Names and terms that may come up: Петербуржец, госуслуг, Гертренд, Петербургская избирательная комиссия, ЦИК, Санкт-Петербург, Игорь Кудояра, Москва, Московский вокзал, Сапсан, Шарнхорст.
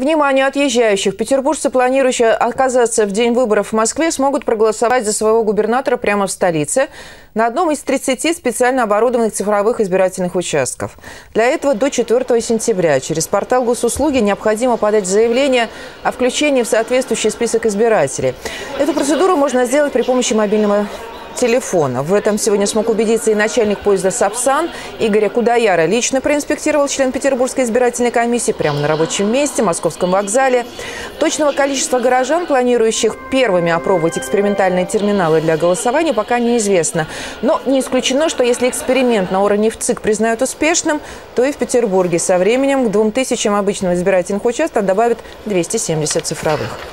Внимание отъезжающих! Петербуржцы, планирующие оказаться в день выборов в Москве, смогут проголосовать за своего губернатора прямо в столице на одном из 30 специально оборудованных цифровых избирательных участков. Для этого до 4 сентября через портал госуслуги необходимо подать заявление о включении в соответствующий список избирателей. Эту процедуру можно сделать при помощи мобильного телефона. В этом сегодня смог убедиться и начальник поезда «Сапсан» Игоря Кудояра. Лично проинспектировал член Петербургской избирательной комиссии прямо на рабочем месте, Московском вокзале. Точного количества горожан, планирующих первыми опробовать экспериментальные терминалы для голосования, пока неизвестно. Но не исключено, что если эксперимент на уровне в ЦИК признают успешным, то и в Петербурге со временем к 2000 обычным избирательных участков добавят 270 цифровых.